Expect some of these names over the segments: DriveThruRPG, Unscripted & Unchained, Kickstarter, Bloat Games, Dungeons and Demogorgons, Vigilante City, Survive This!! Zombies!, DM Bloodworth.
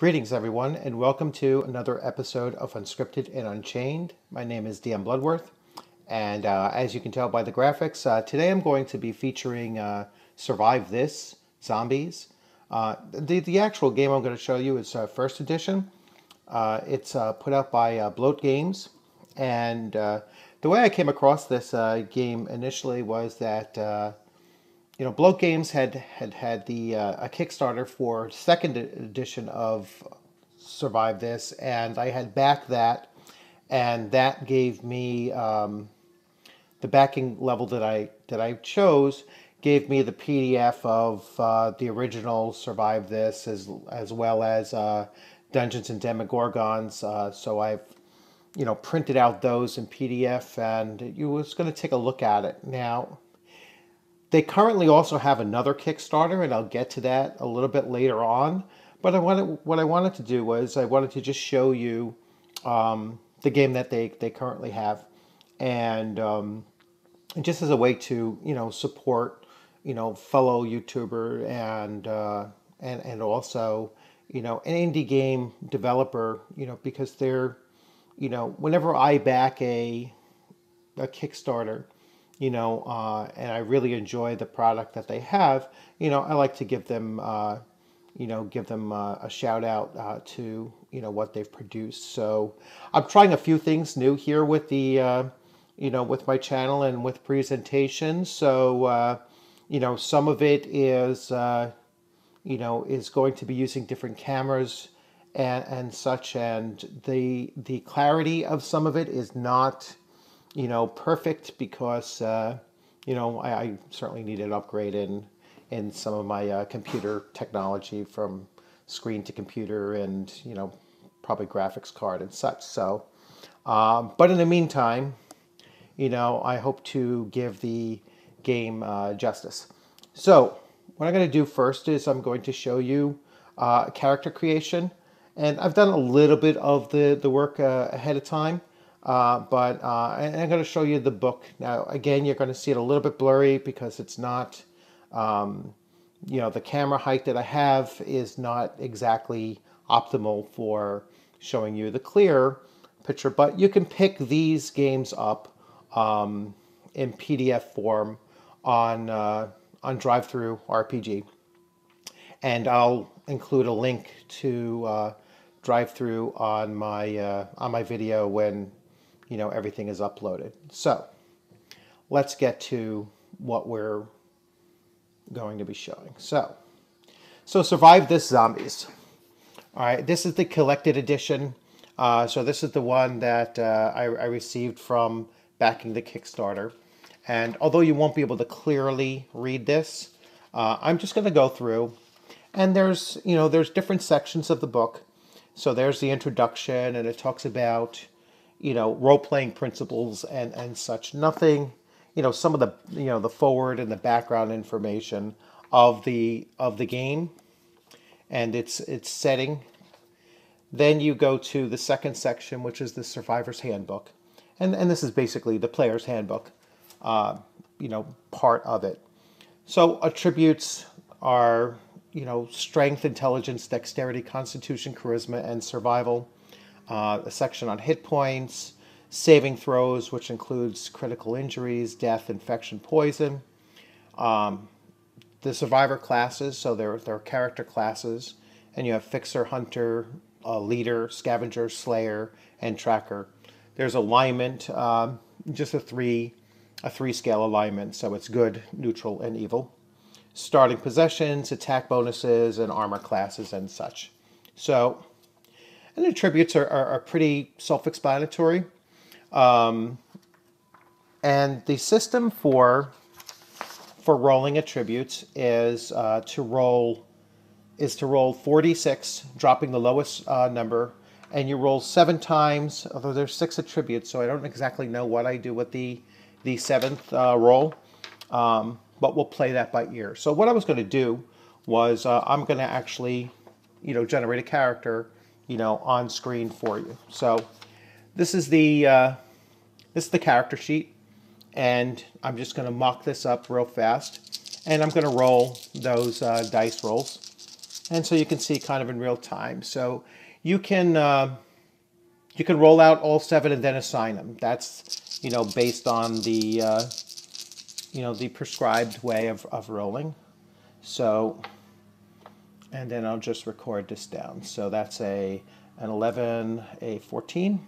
Greetings everyone, and welcome to another episode of Unscripted and Unchained. My name is DM Bloodworth, and as you can tell by the graphics, today I'm going to be featuring Survive This! Zombies. The actual game I'm going to show you is first edition. It's put out by Bloat Games, and the way I came across this game initially was that you know, Bloat Games had the a Kickstarter for second edition of Survive This, and I had backed that, and that gave me the backing level that I chose gave me the PDF of the original Survive This as well as Dungeons and Demogorgons. So I've, you know, printed out those in PDF, and you was going to take a look at it now. They currently also have another Kickstarter, and I'll get to that a little bit later on. But what I wanted to do was I wanted to just show you the game that they currently have, and just as a way to, you know, support, you know, fellow YouTuber and also, you know, an indie game developer, you know, because they're, you know, whenever I back a Kickstarter, you know, and I really enjoy the product that they have, you know, I like to give them, you know, a shout out to, you know, what they've produced. So I'm trying a few things new here with the, you know, with my channel and with presentations. So, you know, some of it is, you know, is going to be using different cameras and such. And the clarity of some of it is not, you know, perfect, because you know, I certainly need an upgrade in some of my computer technology, from screen to computer, and, you know, probably graphics card and such. So but in the meantime, you know, I hope to give the game justice. So what I'm going to do first is I'm going to show you character creation, and I've done a little bit of the work ahead of time. And I'm going to show you the book. Now, again, you're going to see it a little bit blurry because it's not, you know, the camera height that I have is not exactly optimal for showing you the clear picture, but you can pick these games up, in PDF form on DriveThruRPG. And I'll include a link to, DriveThru on my video when, you know, everything is uploaded. So let's get to what we're going to be showing. So Survive This! Zombies. All right, this is the collected edition. So this is the one that I received from backing the Kickstarter. And although you won't be able to clearly read this, I'm just going to go through, and there's, you know, there's different sections of the book. So there's the introduction, and it talks about, you know, role-playing principles and such. Nothing, you know, some of the, you know, the forward and the background information of the game and its setting. Then you go to the second section, which is the Survivor's Handbook. And this is basically the player's handbook, you know, part of it. So attributes are, you know, strength, intelligence, dexterity, constitution, charisma, and survival. A section on hit points, saving throws, which includes critical injuries, death, infection, poison. The survivor classes, so there are character classes, and you have fixer, hunter, leader, scavenger, slayer, and tracker. There's alignment, just a three scale alignment, so it's good, neutral, and evil. Starting possessions, attack bonuses, and armor classes and such. So, and the attributes are pretty self-explanatory. And the system for rolling attributes is to roll 4d6, dropping the lowest number, and you roll 7 times. Although there's 6 attributes, so I don't exactly know what I do with the 7th roll. But we'll play that by ear. So what I was going to do was I'm going to actually, you know, generate a character, you know, on screen for you. So this is the character sheet, and I'm just going to mock this up real fast, and I'm going to roll those dice rolls, And so you can see kind of in real time. So you can roll out all 7 and then assign them. That's, you know, based on the, you know, the prescribed way of rolling. So, and then I'll just record this down. So that's an 11, a 14.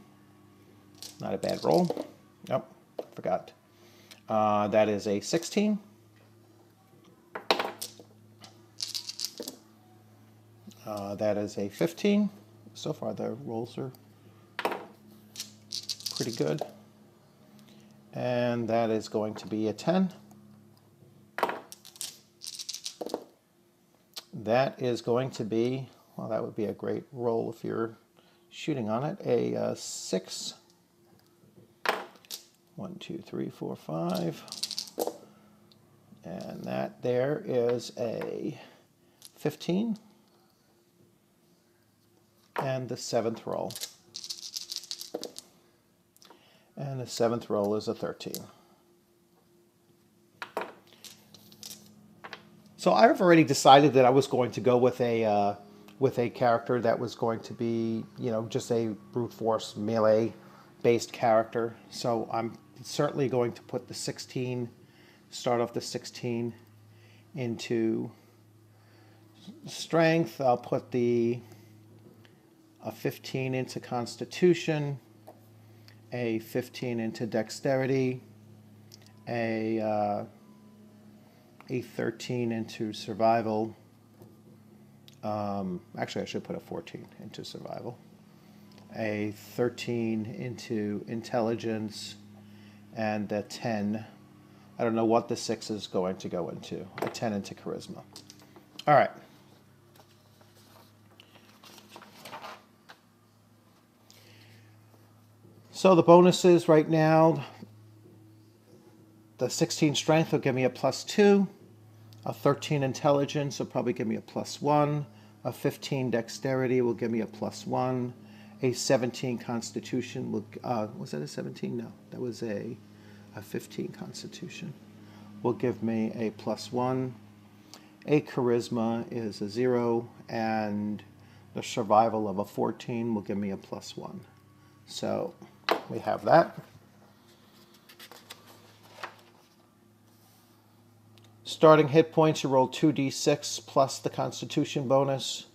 Not a bad roll. Nope, forgot. That is a 16. That is a 15. So far the rolls are pretty good. And that is going to be a 10. That is going to be, well, that would be a great roll if you're shooting on it, a 6. 1, 2, 3, 4, 5. And that there is a 15. And the 7th roll. And the 7th roll is a 13. So I've already decided that I was going to go with a character that was going to be, you know, just a brute force melee based character. So I'm certainly going to put the 16, start off the 16 into strength. I'll put the a 15 into constitution, a 15 into dexterity, a 13 into survival. Actually, I should put a 14 into survival, a 13 into intelligence, and a 10. I don't know what the 6 is going to go into, a 10 into charisma. All right. So the bonuses right now, the 16 strength will give me a +2, a 13 intelligence will probably give me a +1, a 15 dexterity will give me a +1, a 17 constitution will, was that a 17? No, that was a 15 constitution, will give me a +1, a charisma is a 0, and the survival of a 14 will give me a +1. So we have that. Starting hit points, you roll 2d6 plus the constitution bonus.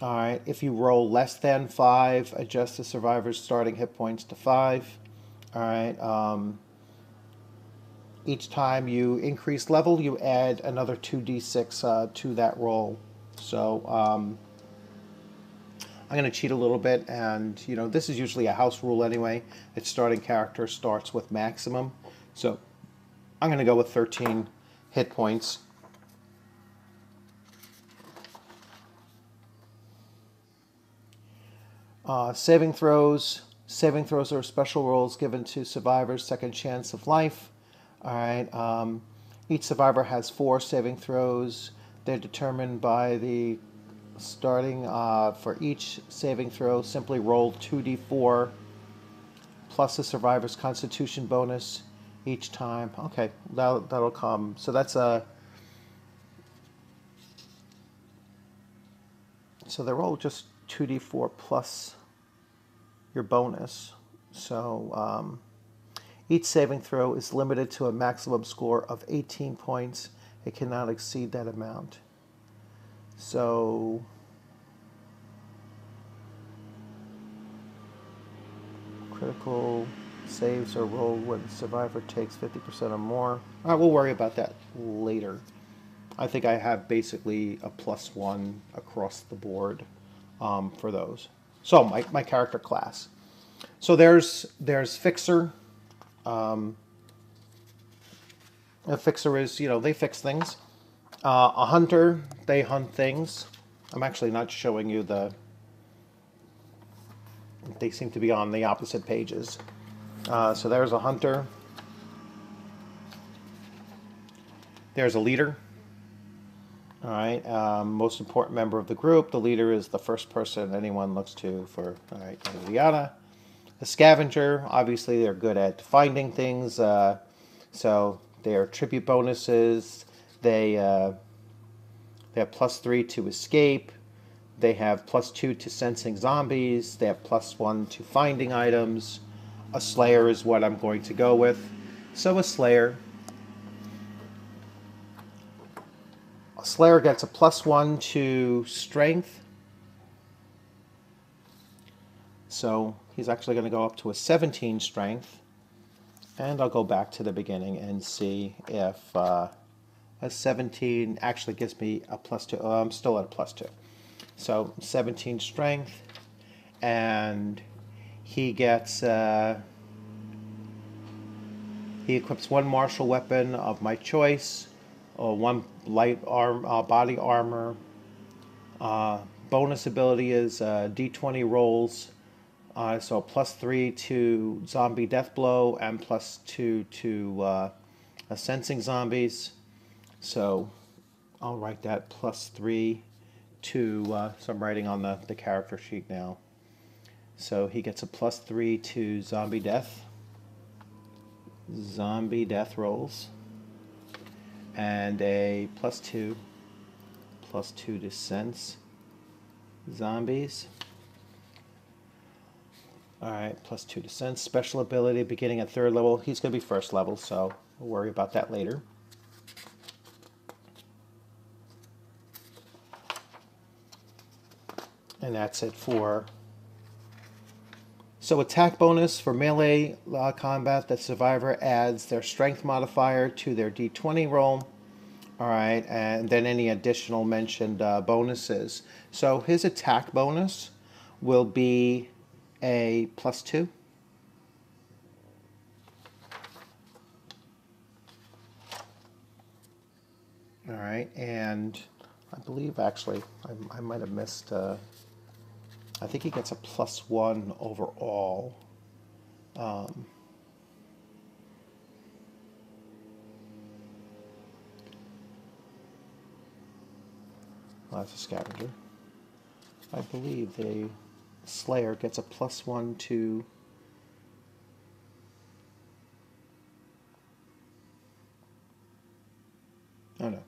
All right, if you roll less than 5, adjust the survivor's starting hit points to 5. All right, each time you increase level, you add another 2d6 to that roll. So I'm going to cheat a little bit, and you know, this is usually a house rule anyway. Its starting character starts with maximum, so I'm going to go with 13 hit points. Saving throws. Saving throws are special rolls given to survivors, second chance of life. All right. Each survivor has 4 saving throws. They're determined by the starting for each saving throw, simply roll 2d4 plus the survivor's constitution bonus each time. Okay, that'll come. So that's a... So they roll just 2d4 plus your bonus. So each saving throw is limited to a maximum score of 18 points. It cannot exceed that amount. So critical saves are rolled when the survivor takes 50% or more. All right, we'll worry about that later. I think I have basically a +1 across the board for those. So my character class. So there's Fixer. A Fixer is, you know, they fix things. A hunter, they hunt things. I'm actually not showing you the... They seem to be on the opposite pages. So there's a hunter. There's a leader. All right, most important member of the group. The leader is the first person anyone looks to for, all right, yada yada. A scavenger, obviously they're good at finding things. So their tribute bonuses... They They have +3 to escape. They have +2 to sensing zombies. They have +1 to finding items. A slayer is what I'm going to go with. So a slayer gets a +1 to strength. So he's actually going to go up to a 17 strength. And I'll go back to the beginning and see if a 17 actually gives me a +2. Oh, I'm still at a +2. So 17 strength, and he gets, he equips one martial weapon of my choice, or one light body armor. Bonus ability is D20 rolls, so +3 to zombie death blow and +2 to sensing zombies. So I'll write that +3 to, so I'm writing on the character sheet now. So he gets a +3 to zombie death rolls, and a plus two to sense zombies. All right, +2 to sense. Special ability beginning at 3rd level. He's going to be 1st level, so we'll worry about that later. And that's it for... So attack bonus for melee combat. The survivor adds their strength modifier to their D20 roll. All right, and then any additional mentioned bonuses. So his attack bonus will be a +2. All right, and I believe actually I might have missed... I think he gets a +1 overall. Well, that's a scavenger. I believe the slayer gets a +1 to... Oh, no.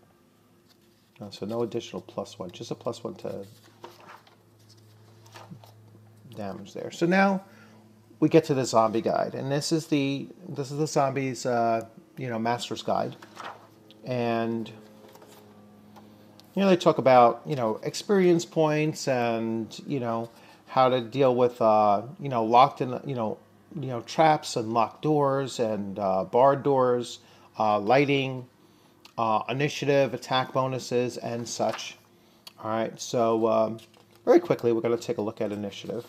No, so no additional +1, just a +1 to... damage there. So now we get to the zombie guide, and this is the zombies master's guide, and they talk about experience points and how to deal with locked in traps and locked doors and barred doors, lighting, initiative, attack bonuses, and such. All right, so very quickly we're going to take a look at initiative.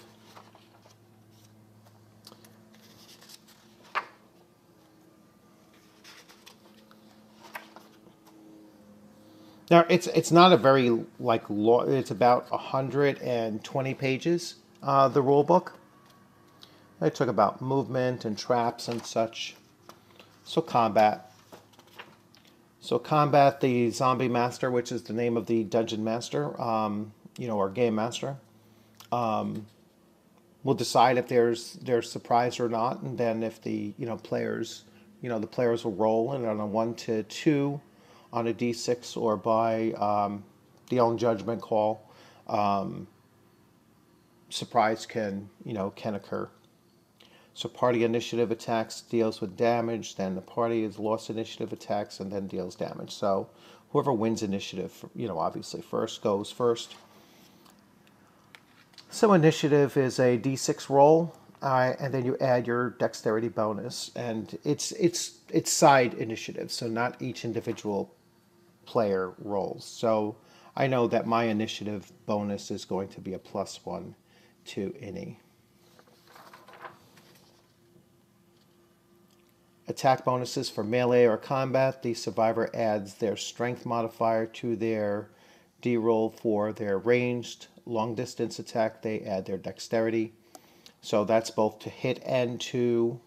Now it's not a very long, it's about 120 pages, the rule book. They talk about movement and traps and such. So combat. So combat, the zombie master, which is the name of the dungeon master, or game master, will decide if there's surprise or not, and then if the players, the players will roll, and on a 1 to 2 on a D6 or by the own judgment call, surprise can occur. So party initiative attacks deals with damage, then the party is lost initiative attacks and then deals damage. So whoever wins initiative, obviously first goes first. So initiative is a D6 roll, and then you add your dexterity bonus, and it's side initiative, so not each individual player rolls. So I know that my initiative bonus is going to be a +1 to any. Attack bonuses for melee or combat. The survivor adds their strength modifier to their D-roll for their ranged long distance attack. They add their dexterity, so that's both to hit and to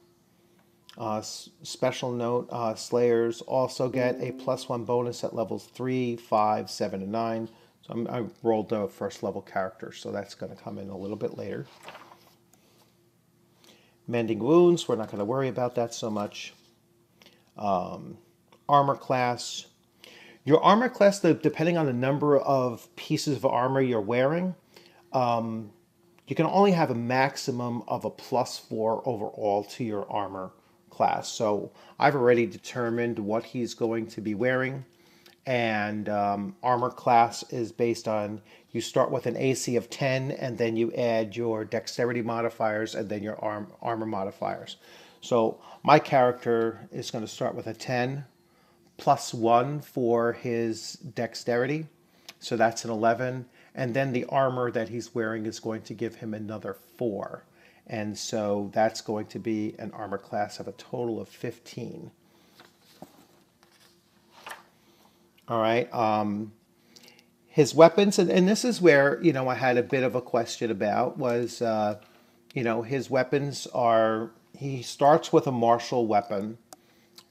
special note, slayers also get a +1 bonus at levels 3, 5, 7, and 9. So I rolled the 1st level character, so that's going to come in a little bit later. Mending wounds, we're not going to worry about that so much. Armor class, Your armor class, depending on the number of pieces of armor you're wearing, you can only have a maximum of a +4 overall to your armor class. So I've already determined what he's going to be wearing. And armor class is based on, you start with an AC of 10, and then you add your dexterity modifiers and then your armor modifiers. So my character is going to start with a 10, +1 for his dexterity. So that's an 11. And then the armor that he's wearing is going to give him another 4. And so that's going to be an armor class of a total of 15. All right. His weapons, and this is where, you know, I had a bit of a question about was, you know, his weapons are, he starts with a martial weapon.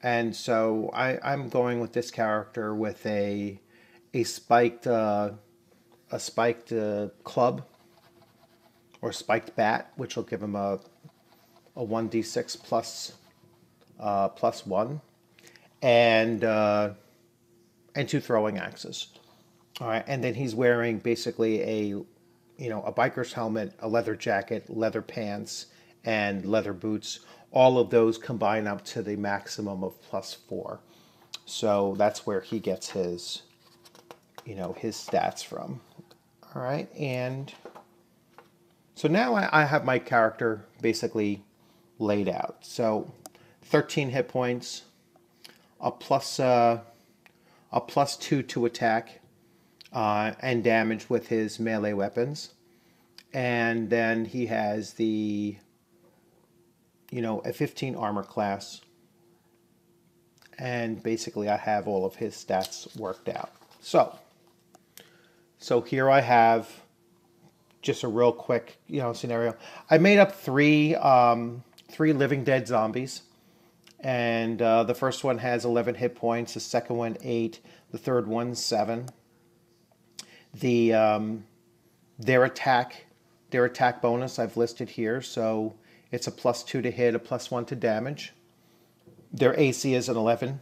And so I'm going with this character with a spiked club or spiked bat, which will give him a 1d6 +1 and 2 throwing axes. All right, and then he's wearing basically a biker's helmet, a leather jacket, leather pants, and leather boots. All of those combine up to the maximum of +4. So that's where he gets his, you know, his stats from. All right, and so now I have my character basically laid out. So 13 hit points, a +2 to attack and damage with his melee weapons. And then he has the, you know, a 15 armor class. And basically I have all of his stats worked out. So here I have just a real quick, you know, scenario. I made up three living dead zombies. And the first one has 11 hit points, the second one 8, the third one 7. The their attack bonus I've listed here, so it's a +2 to hit, a +1 to damage. Their AC is an 11.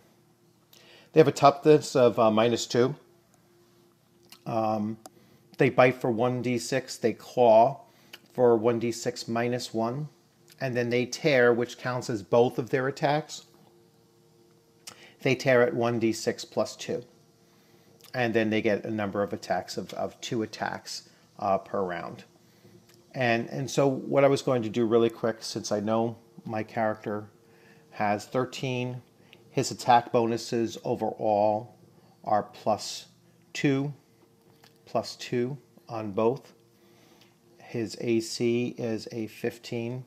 They have a toughness of -2. They bite for 1d6, they claw for 1d6 -1. And then they tear, which counts as both of their attacks. They tear at 1d6 +2. And then they get a number of attacks of 2 attacks per round. And so what I was going to do really quick, since I know my character has 13, his attack bonuses overall are +2 on both. His AC is a 15.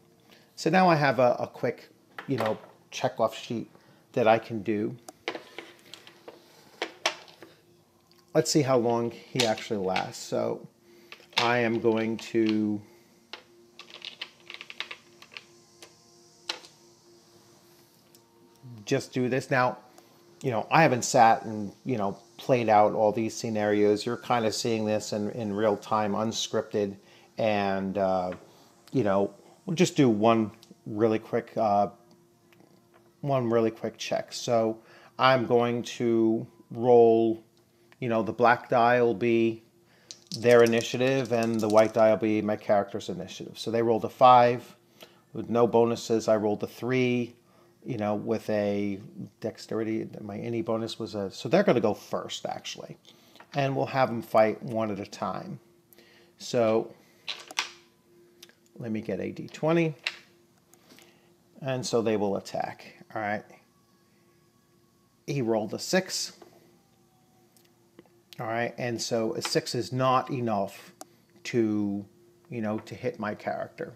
So now I have a quick, you know, checkoff sheet that I can do. Let's see how long he actually lasts. So I am going to just do this. Now, you know, I haven't sat and, you know, played out all these scenarios. You're kind of seeing this in real time, unscripted, and, you know, we'll just do one really quick check. So I'm going to roll, you know, the black die will be their initiative and the white die will be my character's initiative. So they rolled a 5 with no bonuses. I rolled a 3, you know, with a dexterity. My any bonus was a, so they're going to go first actually. And we'll have them fight one at a time. So let me get a d20. And so they will attack. All right. He rolled a 6. All right. And so a 6 is not enough to, you know, to hit my character.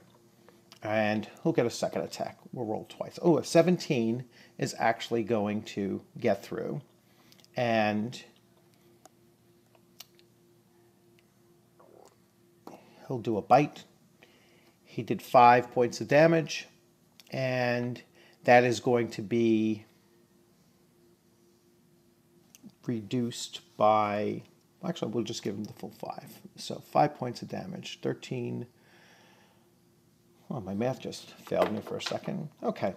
And he'll get a second attack. We'll roll twice. Oh, a 17 is actually going to get through. And he'll do a bite. He did 5 points of damage, and that is going to be reduced by, actually we'll just give him the full 5. So 5 points of damage, 13. Well, my math just failed me for a second. Okay.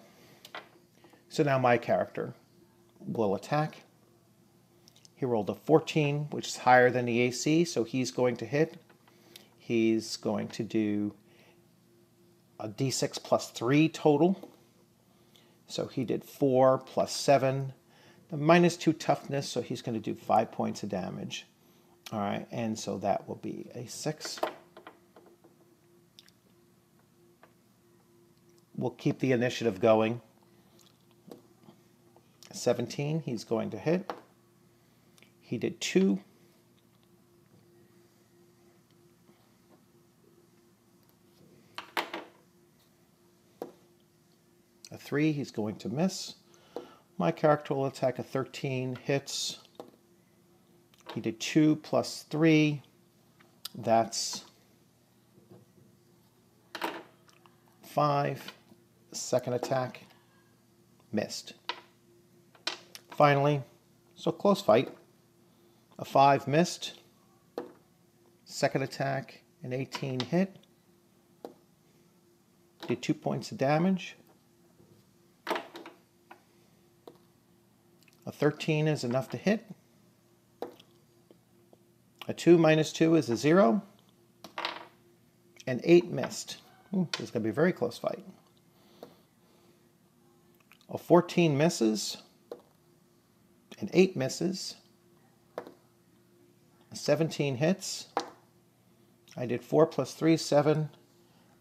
So now my character will attack. He rolled a 14, which is higher than the AC, so he's going to hit. He's going to do a D6 plus 3 total. So he did 4 plus 7. The minus 2 toughness, so he's going to do 5 points of damage. All right, and so that will be a 6. We'll keep the initiative going. 17, he's going to hit. He did 2. A 3, he's going to miss. My character will attack a 13, hits. He did 2 plus 3. That's 5. Second attack, missed. Finally, so close fight. A 5 missed. Second attack, an 18 hit. Did 2 points of damage. A 13 is enough to hit. A 2 minus 2 is a 0. An 8 missed. Ooh, this is going to be a very close fight. A 14 misses. An 8 misses. A 17 hits. I did 4 plus 3, 7.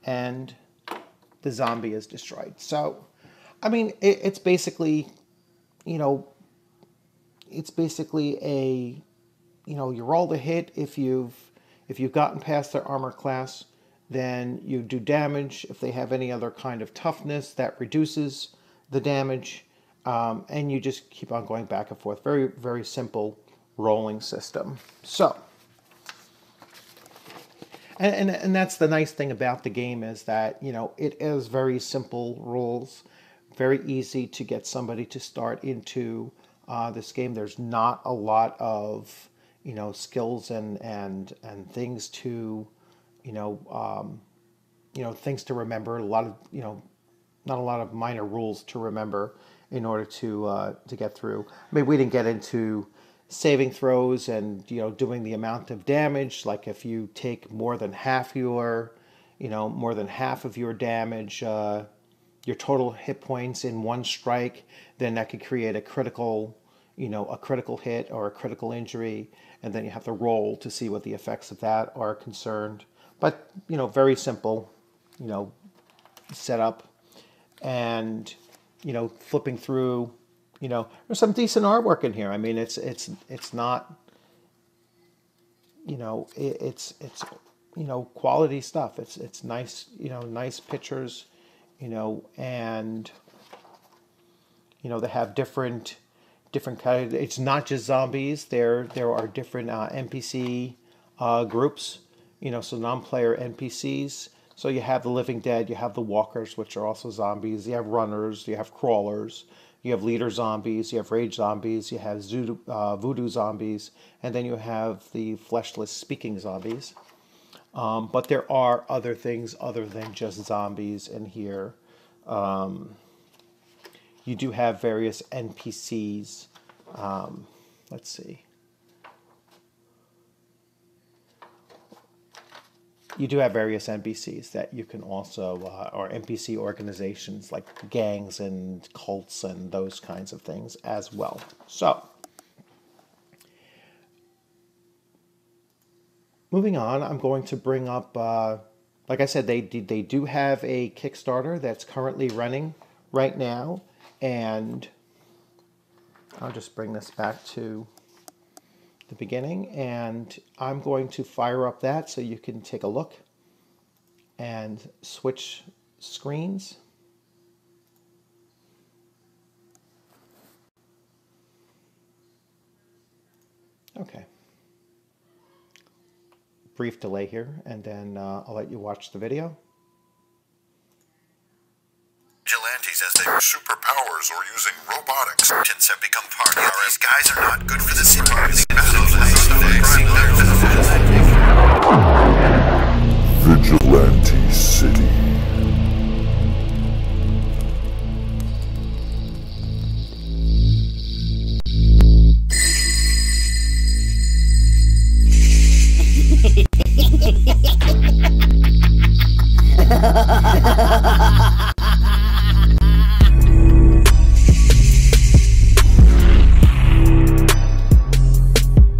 And the zombie is destroyed. So, I mean, it's basically, you know, it's basically a, you know, you roll the hit. If you've gotten past their armor class, then you do damage. If they have any other kind of toughness, that reduces the damage, and you just keep on going back and forth. Very, very simple rolling system. So, and that's the nice thing about the game, is that, you know, it is very simple rules, very easy to get somebody to start into this game. There's not a lot of, you know, skills and things to, you know, things to remember. A lot of, you know, not a lot of minor rules to remember in order to get through. I mean, we didn't get into saving throws and, you know, doing the amount of damage. Like if you take more than half your, you know, more than half of your damage, your total hit points in one strike, then that could create a critical, you know, a critical hit or a critical injury, and then you have to roll to see what the effects of that are concerned. But, you know, very simple, you know, setup, and, you know, flipping through, you know, there's some decent artwork in here. I mean, it's not, you know, it's you know, quality stuff. It's nice, you know, nice pictures. You know, and, you know, they have different kind of, it's not just zombies. There are different NPC groups, you know, so non-player NPCs. So you have the living dead, you have the walkers, which are also zombies. You have runners, you have crawlers, you have leader zombies, you have rage zombies, you have voodoo zombies, and then you have the fleshless speaking zombies. But there are other things other than just zombies in here. You do have various NPCs. Let's see. You do have various NPCs that you can also, or NPC organizations like gangs and cults and those kinds of things as well. So, moving on, I'm going to bring up, like I said, they do have a Kickstarter that's currently running right now. And I'll just bring this back to the beginning. And I'm going to fire up that so you can take a look and switch screens. Okay. Brief delay here, and then I'll let you watch the video. Vigilantes, as their superpowers or using robotics, have become part of these guys are not good for the civilized battle. Vigilante City. The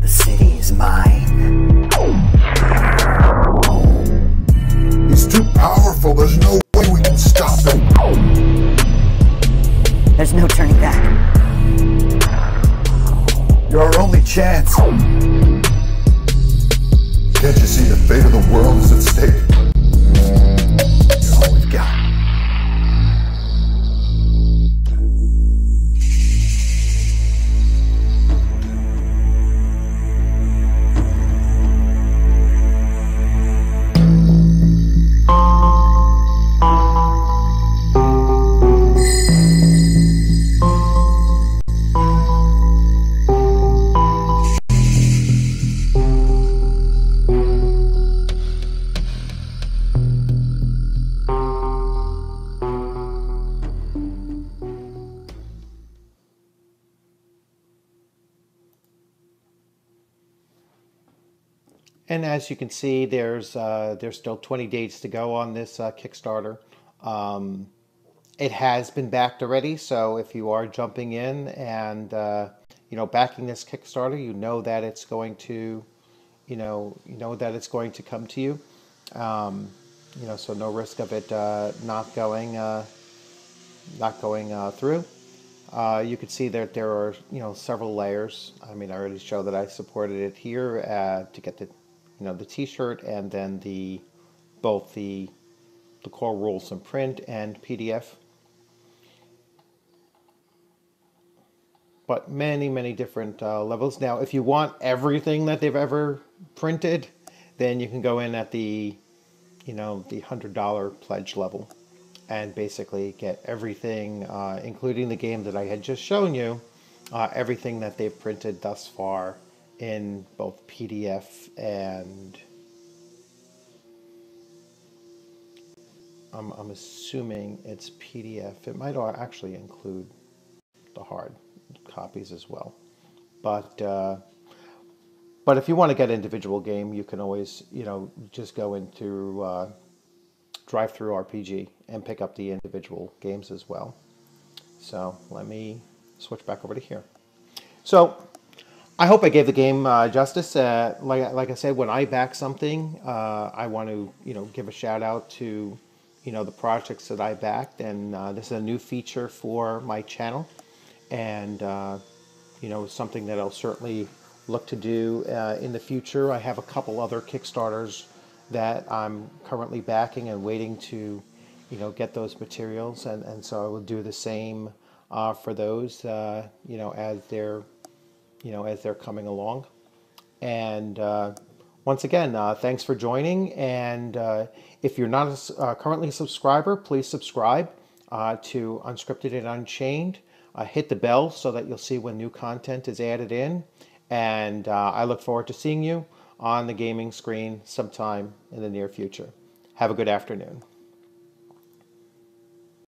city is mine. He's too powerful. There's no way we can stop him. There's no turning back. You're our only chance. Can't you see the fate of the world is at stake? You're all we've got. And as you can see, there's still 20 days to go on this Kickstarter. It has been backed already, so if you are jumping in and backing this Kickstarter, you know that it's going to, that it's going to come to you. So no risk of it not going through. You can see that there are several layers. I mean, I already showed that I supported it here to get the. The T-shirt, and then both the core rules in print and PDF. But many different levels. Now, if you want everything that they've ever printed, then you can go in at the the $100 pledge level, and basically get everything, including the game that I had just shown you, everything that they've printed thus far, in both PDF and I'm assuming it's PDF. It might actually include the hard copies as well. But if you want to get an individual game, you can always, just go into DriveThruRPG and pick up the individual games as well. So let me switch back over to here. So I hope I gave the game justice. Like I said, when I back something, I want to give a shout out to the projects that I backed, and this is a new feature for my channel, and something that I'll certainly look to do in the future. I have a couple other Kickstarters that I'm currently backing and waiting to get those materials, and so I will do the same for those as they're. As they're coming along. And once again, thanks for joining. And if you're not currently a subscriber, please subscribe to Unscripted and Unchained. Hit the bell so that you'll see when new content is added in. And I look forward to seeing you on the gaming screen sometime in the near future. Have a good afternoon.